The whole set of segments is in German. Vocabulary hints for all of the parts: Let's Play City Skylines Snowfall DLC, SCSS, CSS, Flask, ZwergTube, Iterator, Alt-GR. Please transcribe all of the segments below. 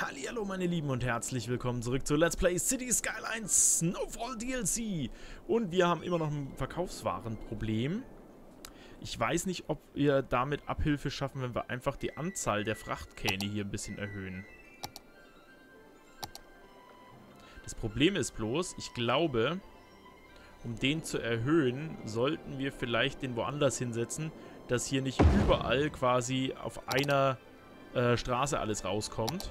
Hallihallo meine Lieben und herzlich willkommen zurück zu Let's Play City Skylines Snowfall DLC. Und wir haben immer noch ein Verkaufswarenproblem. Ich weiß nicht, ob wir damit Abhilfe schaffen, wenn wir einfach die Anzahl der Frachtkähne hier ein bisschen erhöhen. Das Problem ist bloß, ich glaube, um den zu erhöhen, sollten wir vielleicht den woanders hinsetzen, dass hier nicht überall quasi auf einer Straße alles rauskommt.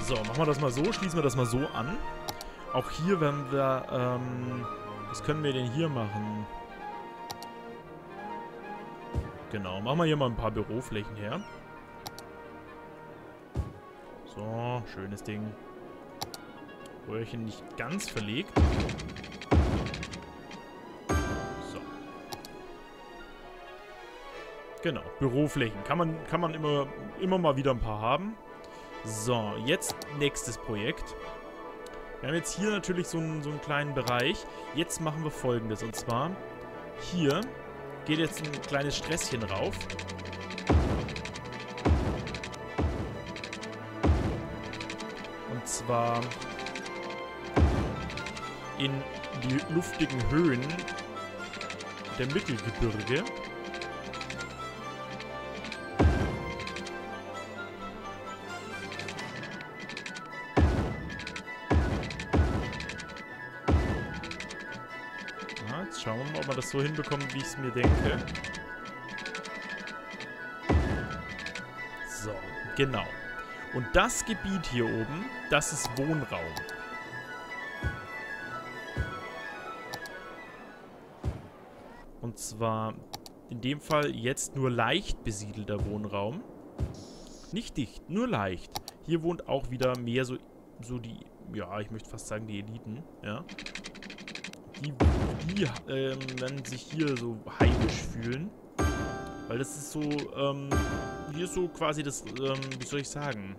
So, machen wir das mal so, schließen wir das mal so an. Auch hier werden wir, was können wir denn hier machen? Genau, machen wir hier mal ein paar Büroflächen her. So, schönes Ding. Röhrchen nicht ganz verlegt. So. Genau, Büroflächen. Kann man immer mal wieder ein paar haben. So, jetzt nächstes Projekt. Wir haben jetzt hier natürlich so einen kleinen Bereich. Jetzt machen wir Folgendes. Und zwar, hier geht jetzt ein kleines Sträßchen rauf. Und zwar in die luftigen Höhen der Mittelgebirge. Ja, jetzt schauen wir mal, ob wir das so hinbekommen, wie ich es mir denke. So, genau. Und das Gebiet hier oben, das ist Wohnraum. Und zwar in dem Fall jetzt nur leicht besiedelter Wohnraum. Nicht dicht, nur leicht. Hier wohnt auch wieder mehr so die, ja, ich möchte fast sagen die Eliten, ja. Die werden sich hier so heimisch fühlen. Weil das ist so, hier ist so quasi das, wie soll ich sagen?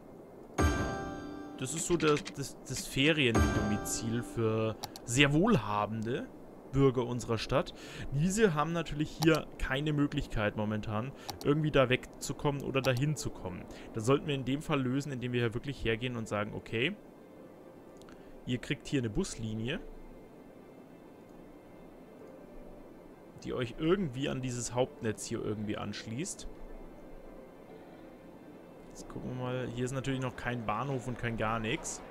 Das ist so das Feriendomizil für sehr wohlhabende Bürger unserer Stadt. Diese haben natürlich hier keine Möglichkeit momentan, irgendwie da wegzukommen oder dahin zu kommen. Das sollten wir in dem Fall lösen, indem wir hier wirklich hergehen und sagen, okay, ihr kriegt hier eine Buslinie, die euch irgendwie an dieses Hauptnetz hier irgendwie anschließt. Jetzt gucken wir mal. Hier ist natürlich noch kein Bahnhof und kein gar nichts.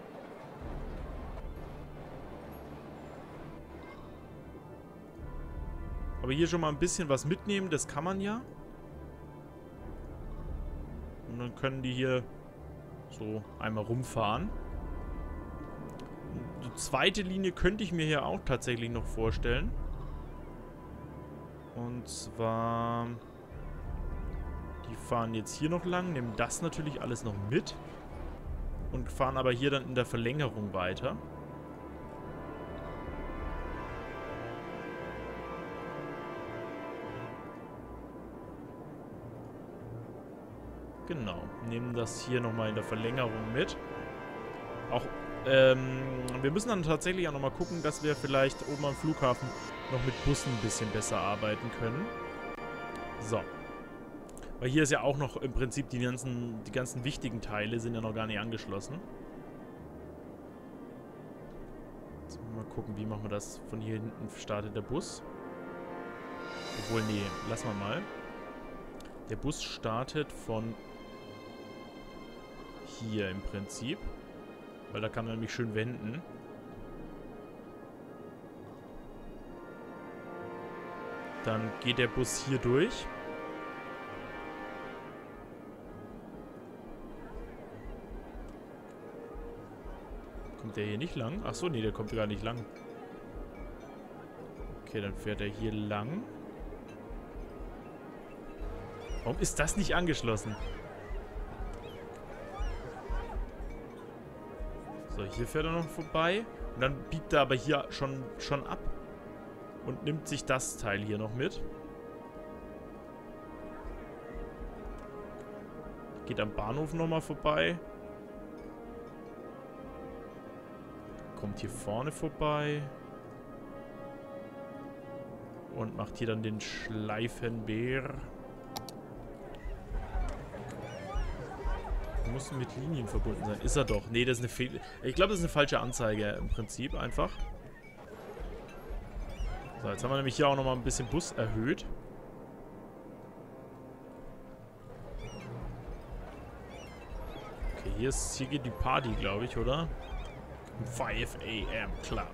Aber hier schon mal ein bisschen was mitnehmen, das kann man ja. Und dann können die hier so einmal rumfahren. Die zweite Linie könnte ich mir hier auch tatsächlich noch vorstellen. Und zwar, die fahren jetzt hier noch lang, nehmen das natürlich alles noch mit und fahren aber hier dann in der Verlängerung weiter. Genau, nehmen das hier nochmal in der Verlängerung mit. Auch, wir müssen dann tatsächlich auch nochmal gucken, dass wir vielleicht oben am Flughafen noch mit Bussen ein bisschen besser arbeiten können. So. Weil hier ist ja auch noch im Prinzip die ganzen wichtigen Teile sind ja noch gar nicht angeschlossen. Jetzt mal gucken, wie machen wir das. Von hier hinten startet der Bus. Obwohl, nee, lassen wir mal. Der Bus startet von hier im Prinzip. Weil da kann man nämlich schön wenden. Dann geht der Bus hier durch. Kommt der hier nicht lang? Achso, nee, der kommt gar nicht lang. Okay, dann fährt er hier lang. Warum ist das nicht angeschlossen? So, hier fährt er noch vorbei. Und dann biegt er aber hier schon ab. Und nimmt sich das Teil hier noch mit. Geht am Bahnhof nochmal vorbei. Kommt hier vorne vorbei. und macht hier dann den Schleifenbär. Muss mit Linien verbunden sein. Ist er doch. Nee, das ist eine Fehler. Ich glaube, das ist eine falsche Anzeige im Prinzip einfach. So, jetzt haben wir nämlich hier auch nochmal ein bisschen Bus erhöht. Okay, hier, ist, hier geht die Party, glaube ich, oder? 5 AM Club.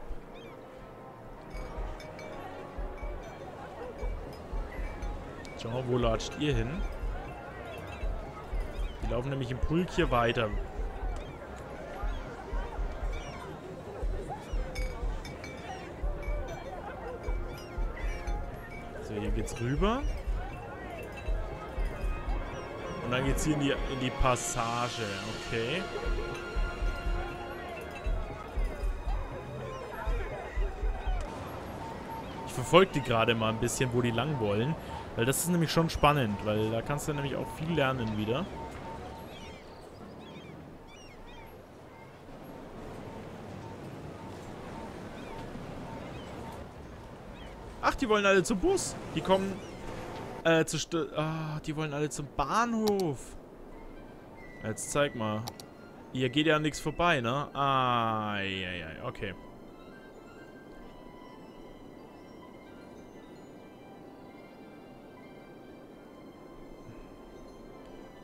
Schau mal, wo latscht ihr hin? Die laufen nämlich im Pulk hier weiter. So, hier geht's rüber. Und dann geht's hier in die Passage. Okay. Ich verfolge die gerade mal ein bisschen, wo die lang wollen. Weil das ist nämlich schon spannend. Weil da kannst du nämlich auch viel lernen wieder. Ach, die wollen alle zum Bus. Die kommen die wollen alle zum Bahnhof. Jetzt zeig mal. Hier geht ja nichts vorbei, ne? Ah, ja, okay.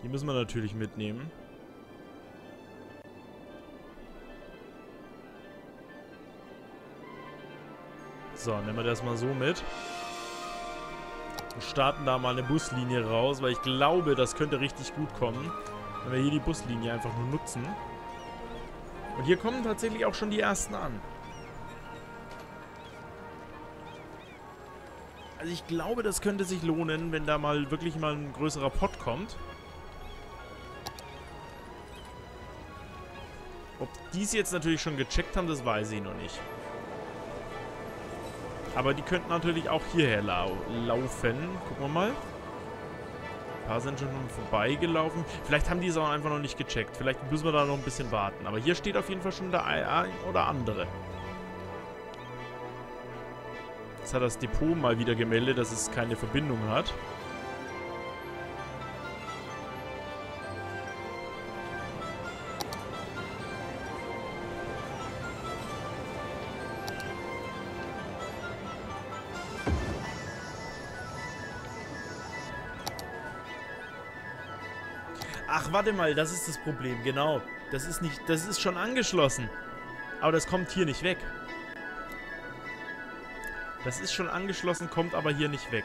Die müssen wir natürlich mitnehmen. So, nehmen wir das mal so mit. Und starten da mal eine Buslinie raus, weil ich glaube, das könnte richtig gut kommen, wenn wir hier die Buslinie einfach nur nutzen. Und hier kommen tatsächlich auch schon die ersten an. Also ich glaube, das könnte sich lohnen, wenn da mal wirklich mal ein größerer Pott kommt. Ob die es jetzt natürlich schon gecheckt haben, das weiß ich noch nicht. Aber die könnten natürlich auch hierher laufen. Gucken wir mal. Ein paar sind schon vorbeigelaufen. Vielleicht haben die es auch einfach noch nicht gecheckt. Vielleicht müssen wir da noch ein bisschen warten. Aber hier steht auf jeden Fall schon der ein oder andere. Jetzt hat das Depot mal wieder gemeldet, dass es keine Verbindung hat. Ach, warte mal, das ist das Problem, genau. Das ist nicht, das ist schon angeschlossen. Aber das kommt hier nicht weg. Das ist schon angeschlossen, kommt aber hier nicht weg.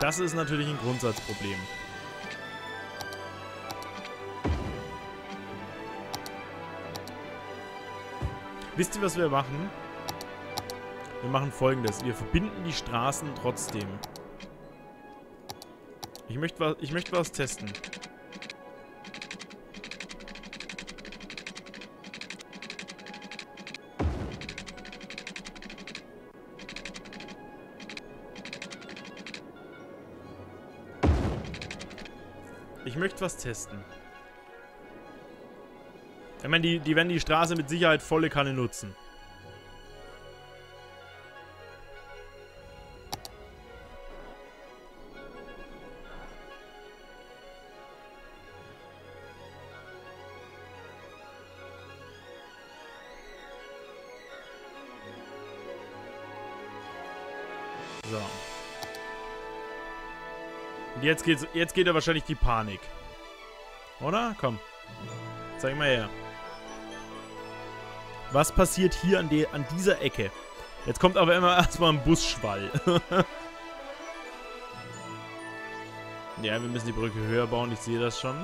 Das ist natürlich ein Grundsatzproblem. Wisst ihr, was wir machen? Wir machen Folgendes. Wir verbinden die Straßen trotzdem. Ich möchte was testen. Ich möchte was testen. Ich meine, die werden die Straße mit Sicherheit volle Kanne nutzen. So. Und jetzt geht da wahrscheinlich die Panik. Oder? Komm. Zeig mal her. Was passiert hier an dieser Ecke? Jetzt kommt aber immer erstmal ein Busschwall. Ja, wir müssen die Brücke höher bauen. Ich sehe das schon.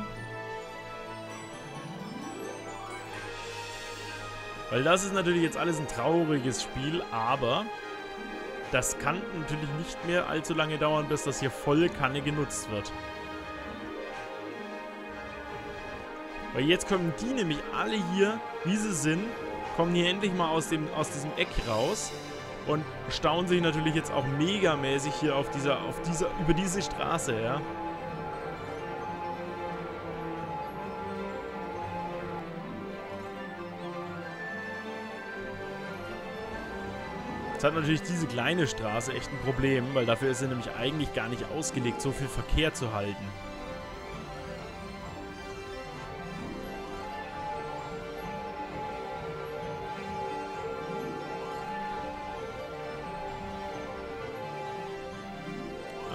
Weil das ist natürlich jetzt alles ein trauriges Spiel, aber... Das kann natürlich nicht mehr allzu lange dauern, bis das hier volle Kanne genutzt wird. Weil jetzt kommen die nämlich alle hier, wie sie sind, kommen hier endlich mal aus diesem Eck raus und staunen sich natürlich jetzt auch megamäßig hier über diese Straße, ja. Jetzt hat natürlich diese kleine Straße echt ein Problem, weil dafür ist sie nämlich eigentlich gar nicht ausgelegt, so viel Verkehr zu halten.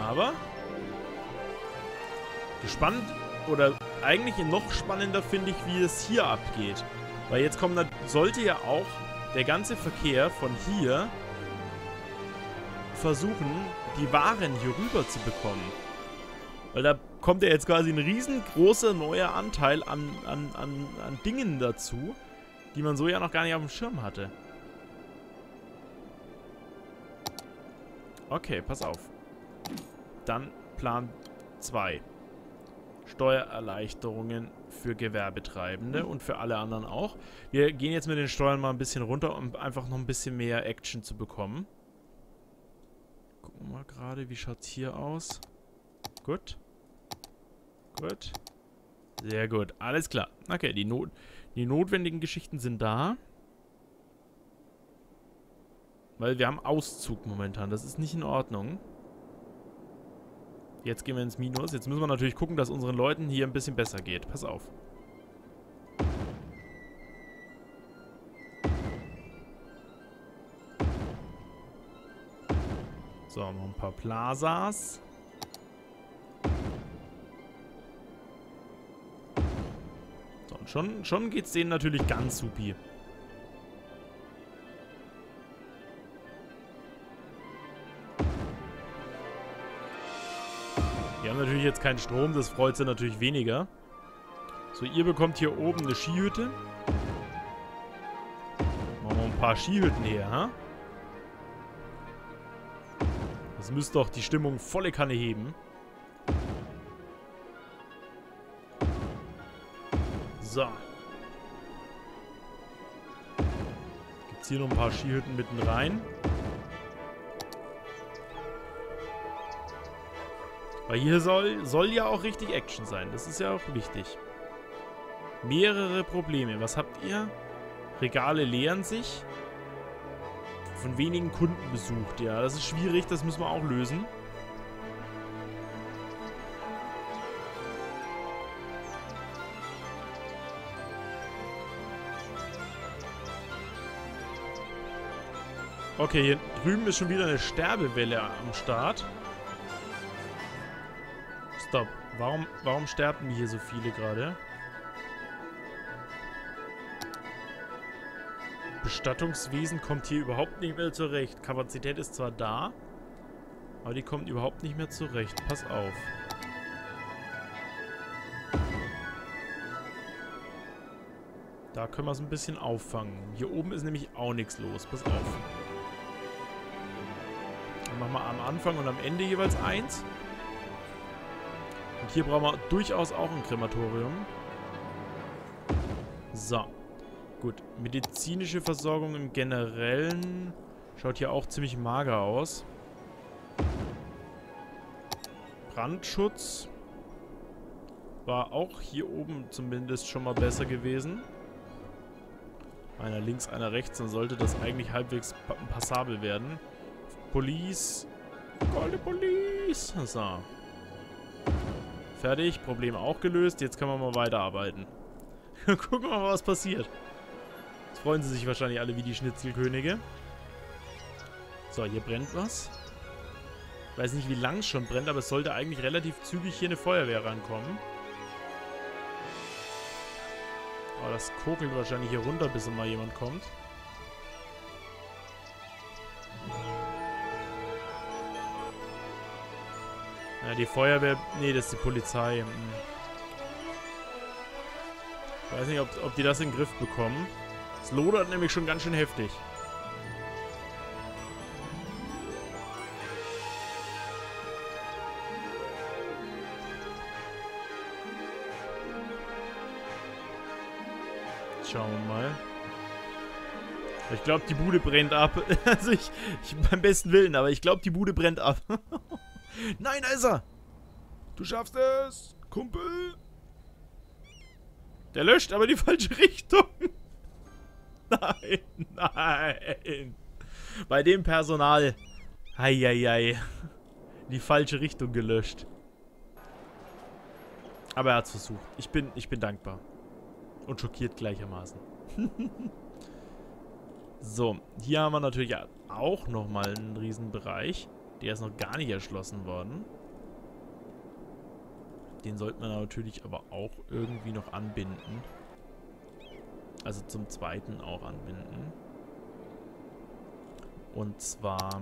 Aber gespannt oder eigentlich noch spannender finde ich, wie es hier abgeht. Weil jetzt kommt, sollte ja auch der ganze Verkehr von hier versuchen, die Waren hier rüber zu bekommen. Weil da kommt ja jetzt quasi ein riesengroßer neuer Anteil an Dingen dazu, die man so ja noch gar nicht auf dem Schirm hatte. Okay, pass auf. Dann Plan 2. Steuererleichterungen für Gewerbetreibende und für alle anderen auch. Wir gehen jetzt mit den Steuern mal ein bisschen runter, um einfach noch ein bisschen mehr Action zu bekommen. Gucken wir mal gerade, wie schaut es hier aus? Gut. Gut. Sehr gut. Alles klar. Okay, die notwendigen Geschichten sind da. Weil wir haben Auszug momentan. Das ist nicht in Ordnung. Jetzt gehen wir ins Minus. Jetzt müssen wir natürlich gucken, dass unseren Leuten hier ein bisschen besser geht. Pass auf. So, noch ein paar Plazas. So, und schon geht es denen natürlich ganz supi. Natürlich jetzt keinen Strom, das freut sie natürlich weniger. So, ihr bekommt hier oben eine Skihütte. Machen wir ein paar Skihütten her, ha? Das müsste doch die Stimmung volle Kanne heben. So. Gibt's hier noch ein paar Skihütten mitten rein. Weil hier soll ja auch richtig Action sein. Das ist ja auch wichtig. Mehrere Probleme. Was habt ihr? Regale leeren sich. Von wenigen Kunden besucht. Ja, das ist schwierig. Das müssen wir auch lösen. Okay, hier drüben ist schon wieder eine Sterbewelle am Start. Stopp. Warum sterben hier so viele gerade? Bestattungswesen kommt hier überhaupt nicht mehr zurecht. Kapazität ist zwar da, aber die kommt überhaupt nicht mehr zurecht. Pass auf. Da können wir es ein bisschen auffangen. Hier oben ist nämlich auch nichts los. Pass auf. Dann machen wir am Anfang und am Ende jeweils eins. Und hier brauchen wir durchaus auch ein Krematorium. So. Gut. Medizinische Versorgung im Generellen schaut hier auch ziemlich mager aus. Brandschutz war auch hier oben zumindest schon mal besser gewesen. Einer links, einer rechts. Dann sollte das eigentlich halbwegs passabel werden. Police. Goldene Police. So. Fertig, Problem auch gelöst. Jetzt können wir mal weiterarbeiten. Gucken wir mal, was passiert. Jetzt freuen sie sich wahrscheinlich alle wie die Schnitzelkönige. So, hier brennt was. Ich weiß nicht, wie lang es schon brennt, aber es sollte eigentlich relativ zügig hier eine Feuerwehr rankommen. Aber das kokelt wahrscheinlich hier runter, bis mal jemand kommt. Ja, die Feuerwehr... Nee, das ist die Polizei. Ich weiß nicht, ob die das in den Griff bekommen. Es lodert nämlich schon ganz schön heftig. Jetzt schauen wir mal. Ich glaube, die Bude brennt ab. Also ich beim besten Willen, aber ich glaube, die Bude brennt ab. Nein, da ist er! Du schaffst es, Kumpel! Der löscht aber die falsche Richtung! Nein, nein! Bei dem Personal. Eieiei. Die falsche Richtung gelöscht. Aber er hat es versucht. Ich bin dankbar. Und schockiert gleichermaßen. So, hier haben wir natürlich auch nochmal einen Riesenbereich. Der ist noch gar nicht erschlossen worden. Den sollten wir natürlich aber auch irgendwie noch anbinden. Also zum zweiten auch anbinden. Und zwar...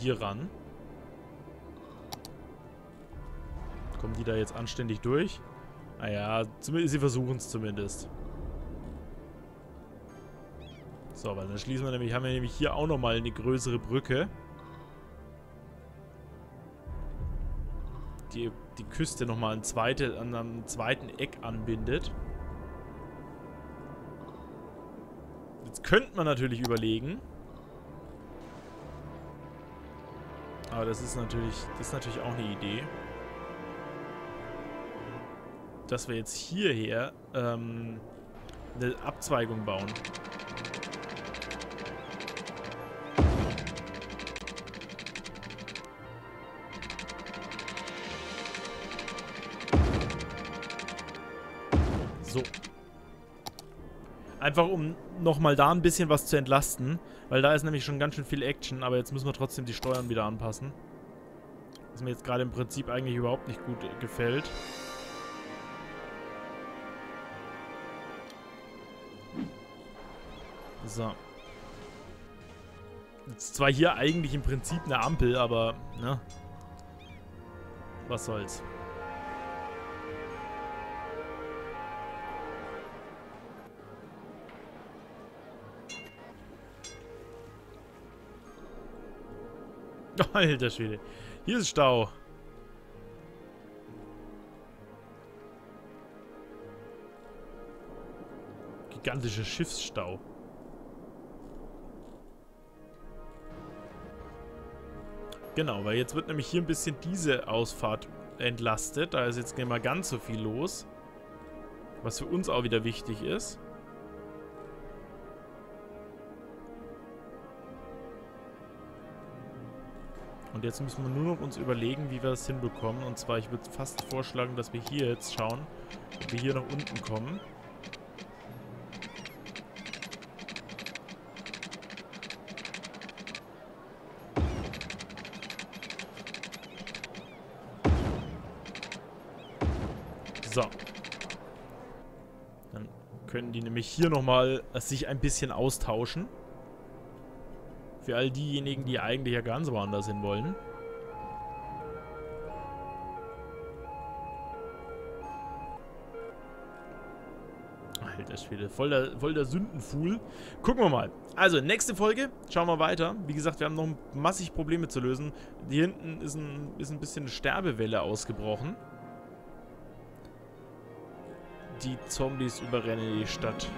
hier ran. Kommen die da jetzt anständig durch? Naja, sie versuchen es zumindest. So, weil dann schließen wir nämlich, haben wir nämlich hier auch nochmal eine größere Brücke. Die Küste nochmal an einem zweiten Eck anbindet. Jetzt könnte man natürlich überlegen. Aber das ist natürlich auch eine Idee. Dass wir jetzt hierher eine Abzweigung bauen. So. Einfach um nochmal da ein bisschen was zu entlasten. Weil da ist nämlich schon ganz schön viel Action. Aber jetzt müssen wir trotzdem die Steuern wieder anpassen. Was mir jetzt gerade im Prinzip eigentlich überhaupt nicht gut gefällt. So. Jetzt zwar hier eigentlich im Prinzip eine Ampel, aber, ne? Was soll's. Alter Schwede. Hier ist Stau. Gigantischer Schiffsstau. Genau, weil jetzt wird nämlich hier ein bisschen diese Ausfahrt entlastet. Da ist jetzt nicht mal ganz so viel los. Was für uns auch wieder wichtig ist. Und jetzt müssen wir nur noch uns überlegen, wie wir das hinbekommen. Und zwar, ich würde fast vorschlagen, dass wir hier jetzt schauen, ob wir hier nach unten kommen. So. Dann können die nämlich hier nochmal sich ein bisschen austauschen. Für all diejenigen, die eigentlich ja ganz woanders hin wollen. Alter Schwede, voll der Sündenfuhl. Gucken wir mal. Also, nächste Folge. Schauen wir weiter. Wie gesagt, wir haben noch massig Probleme zu lösen. Hier hinten ist ein bisschen eine Sterbewelle ausgebrochen. Die Zombies überrennen die Stadt.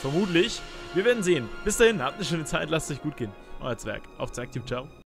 Vermutlich. Wir werden sehen. Bis dahin, habt eine schöne Zeit, lasst euch gut gehen. Euer Zwerg. Auf ZwergTube, ciao.